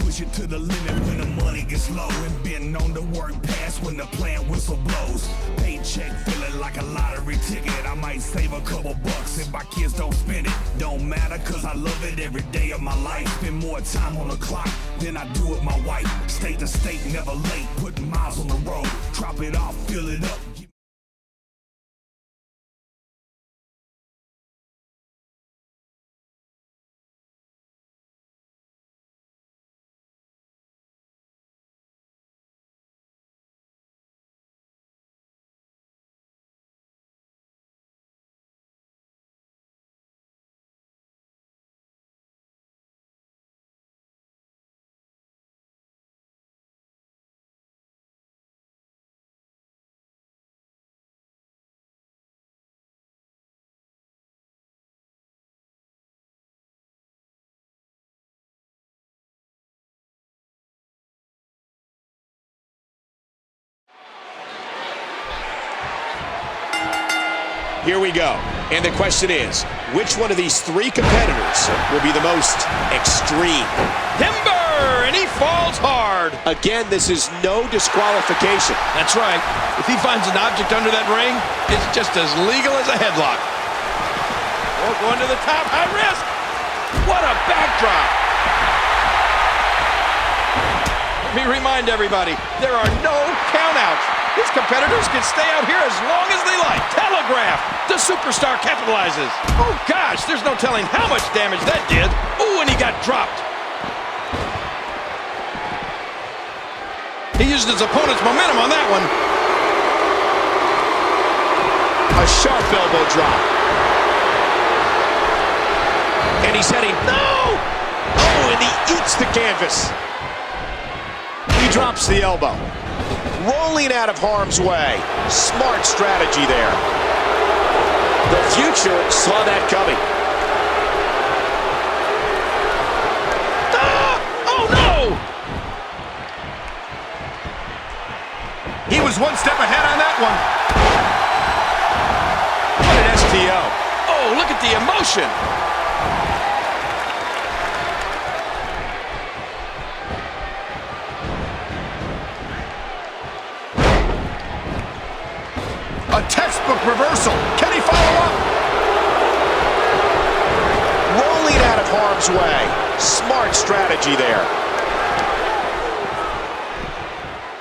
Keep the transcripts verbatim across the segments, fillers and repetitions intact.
push it to the limit when the money gets low, and been on the work past when the plant whistle blows. Paycheck feeling like a lottery ticket. I might save a couple bucks if my kids don't spend it. Don't matter, cause I love it every day of my life. Spend more time on the clock than I do with my wife. State to state, never late, putting miles on the road. Drop it off, fill it up. Here we go. And the question is, which one of these three competitors will be the most extreme? Timber, and he falls hard. Again, this is no disqualification. That's right. If he finds an object under that ring, it's just as legal as a headlock. Or going to the top, high risk. What a backdrop. Let me remind everybody, there are no countouts. These competitors can stay out here as long as they like. Telegraph! The superstar capitalizes. Oh, gosh, there's no telling how much damage that did. Oh, and he got dropped. He used his opponent's momentum on that one. A sharp elbow drop. And he's heading. No! Oh, and he eats the canvas. He drops the elbow. Rolling out of harm's way. Smart strategy there. The future saw that coming. Ah! Oh, no! He was one step ahead on that one. What an S T O. Oh, look at the emotion. A textbook reversal. Can he follow up? Rolling out of harm's way. Smart strategy there.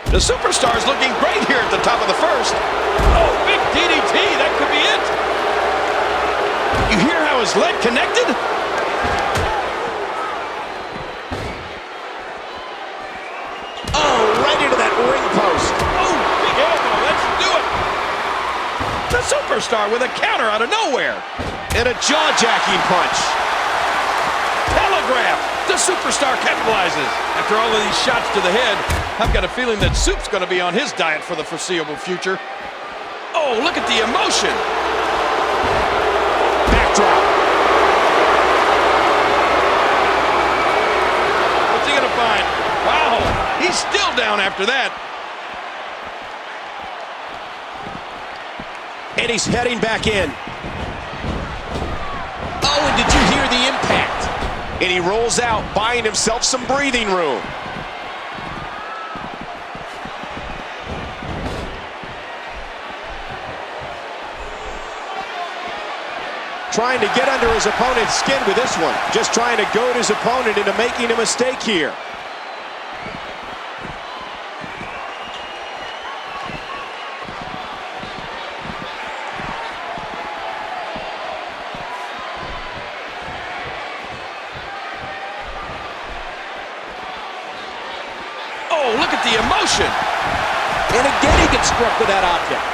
The superstar's looking great here at the top of the first. Oh, big D D T. That could be it. You hear how his leg connected? Oh, right into that ring post. Oh, big elbow. Let's do it. The superstar with a counter out of nowhere. And a jaw-jacking punch. Telegraph. The superstar capitalizes. After all of these shots to the head, I've got a feeling that Soup's going to be on his diet for the foreseeable future. Oh, look at the emotion. Backdrop. What's he going to find? Wow, he's still down after that. And he's heading back in. Oh, and did you hear the impact? And he rolls out, buying himself some breathing room. Trying to get under his opponent's skin with this one. Just trying to goad his opponent into making a mistake here. Look at the emotion. And again, he gets struck with that object.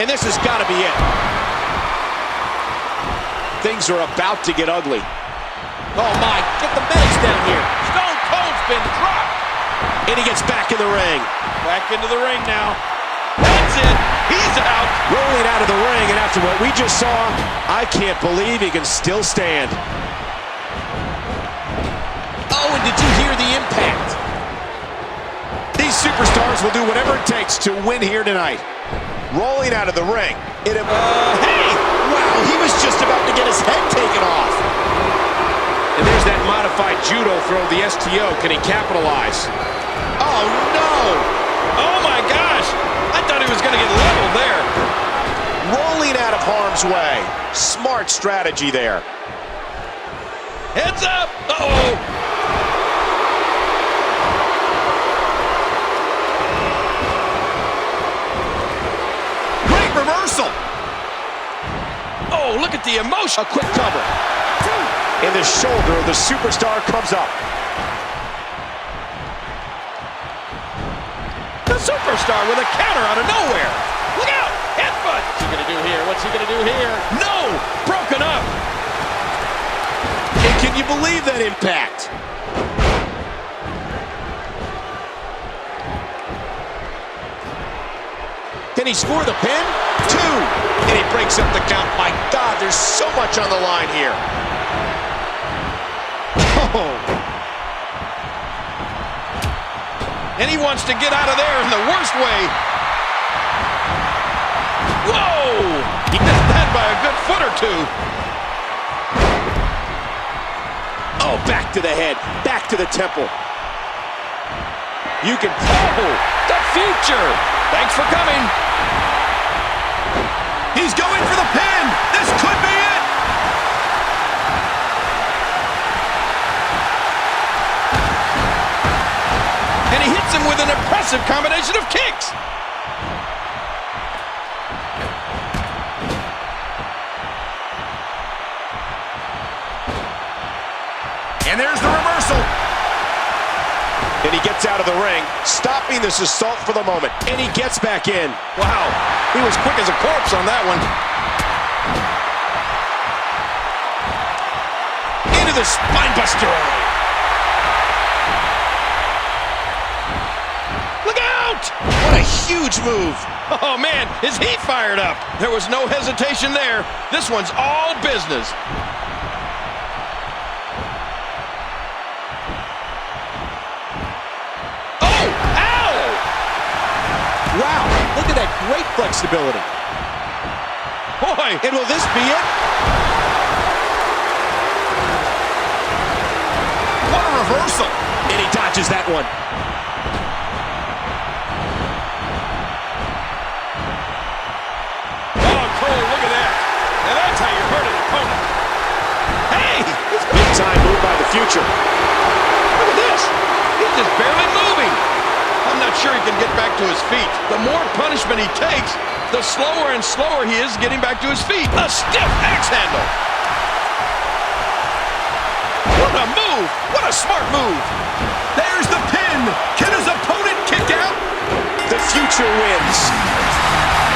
And this has got to be it. Things are about to get ugly. Oh, my. Get the medics down here. Stone Cold's been dropped. And he gets back in the ring. Back into the ring now. That's it. He's out. Rolling out of the ring. And after what we just saw, I can't believe he can still stand. Did you hear the impact? These superstars will do whatever it takes to win here tonight. Rolling out of the ring. It uh, hey! Wow, he was just about to get his head taken off. And there's that modified judo throw, the S T O. Can he capitalize? Oh, no! Oh, my gosh! I thought he was going to get leveled there. Rolling out of harm's way. Smart strategy there. Heads up! Uh-oh! Reversal. Oh, look at the emotion. A quick cover. In the shoulder, the superstar comes up. The superstar with a counter out of nowhere. Look out. Headbutt. What's he going to do here? What's he going to do here? No. Broken up. And can you believe that impact? Can he score the pin? Two. And he breaks up the count. My God, there's so much on the line here. Oh. And he wants to get out of there in the worst way. Whoa! He missed that by a good foot or two. Oh, back to the head. Back to the temple. You can... Oh! The future! Thanks for coming! He's going for the pin! This could be it! And he hits him with an impressive combination of kicks! And there's the reversal! And he gets out of the ring, stopping this assault for the moment. And he gets back in. Wow, he was quick as a corpse on that one. Into the spinebuster. Look out! What a huge move. Oh, man, is he fired up? There was no hesitation there. This one's all business. Wow, look at that great flexibility. Boy, and will this be it? What a reversal. And he dodges that one. Oh, Cole, look at that. Now that's how you hurt an opponent. Hey! Big time move by the future. Look at this. He's just barely moving. I'm not sure he can get back to his feet. The more punishment he takes, the slower and slower he is getting back to his feet. A stiff axe handle. What a move. What a smart move. There's the pin. Can his opponent kick out? The future wins.